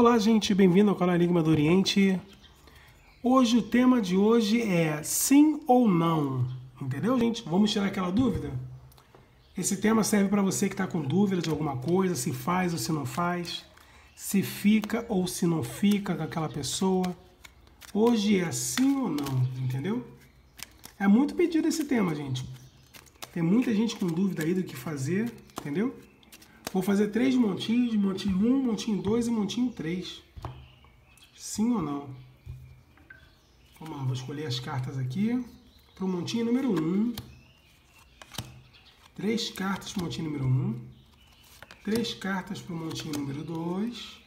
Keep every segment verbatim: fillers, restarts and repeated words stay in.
Olá gente, bem-vindo ao canal Enigma do Oriente. Hoje o tema de hoje é sim ou não, entendeu gente? Vamos tirar aquela dúvida? Esse tema serve para você que está com dúvida de alguma coisa, se faz ou se não faz, se fica ou se não fica com aquela pessoa. Hoje é sim ou não, entendeu? É muito pedido esse tema, gente. Tem muita gente com dúvida aí do que fazer, entendeu? Vou fazer três montinhos, montinho um, montinho dois e montinho três. Sim ou não? Vamos lá, vou escolher as cartas aqui. Para o montinho número um. Três cartas para o montinho número um. Três cartas para o montinho número dois.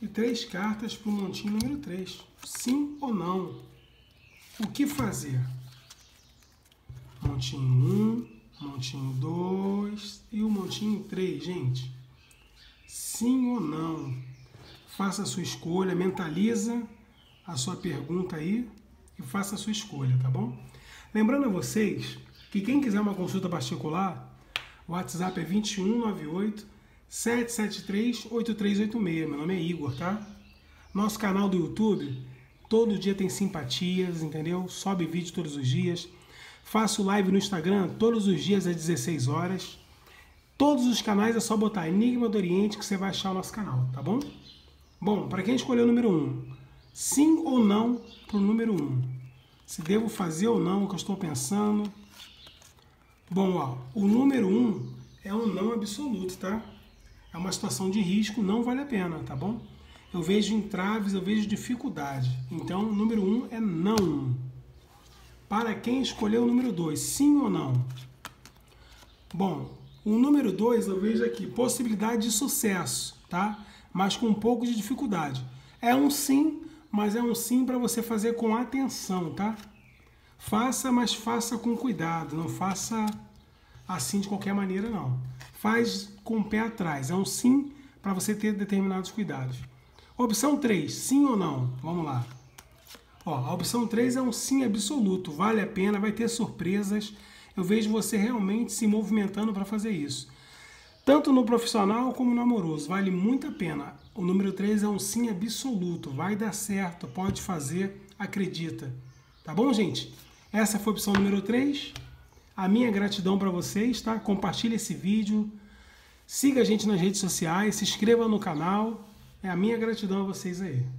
E três cartas para o montinho número três. Sim ou não? O que fazer? Montinho um. Montinho dois e o montinho três, gente. Sim ou não? Faça a sua escolha, mentaliza a sua pergunta aí e faça a sua escolha, tá bom? Lembrando a vocês que quem quiser uma consulta particular, o WhatsApp é dois um nove oito, sete sete três, oito três oito seis. Meu nome é Igor, tá? Nosso canal do YouTube, todo dia tem simpatias, entendeu? Sobe vídeo todos os dias. Faço live no Instagram todos os dias às dezesseis horas. Todos os canais é só botar Enigma do Oriente que você vai achar o nosso canal, tá bom? Bom, para quem escolheu o número um, sim ou não para o número um? Se devo fazer ou não o que eu estou pensando? Bom, ó, o número um é um não absoluto, tá? É uma situação de risco, não vale a pena, tá bom? Eu vejo entraves, eu vejo dificuldade. Então, o número um é não. Para quem escolheu o número dois, sim ou não? Bom, o número dois eu vejo aqui, possibilidade de sucesso, tá? Mas com um pouco de dificuldade. É um sim, mas é um sim para você fazer com atenção, tá? Faça, mas faça com cuidado, não faça assim de qualquer maneira, não. Faz com o pé atrás, é um sim para você ter determinados cuidados. Opção três, sim ou não? Vamos lá. Ó, a opção três é um sim absoluto, vale a pena, vai ter surpresas. Eu vejo você realmente se movimentando para fazer isso. Tanto no profissional como no amoroso, vale muito a pena. O número três é um sim absoluto, vai dar certo, pode fazer, acredita. Tá bom, gente? Essa foi a opção número três. A minha gratidão para vocês, tá? Compartilhe esse vídeo, siga a gente nas redes sociais, se inscreva no canal. É a minha gratidão a vocês aí.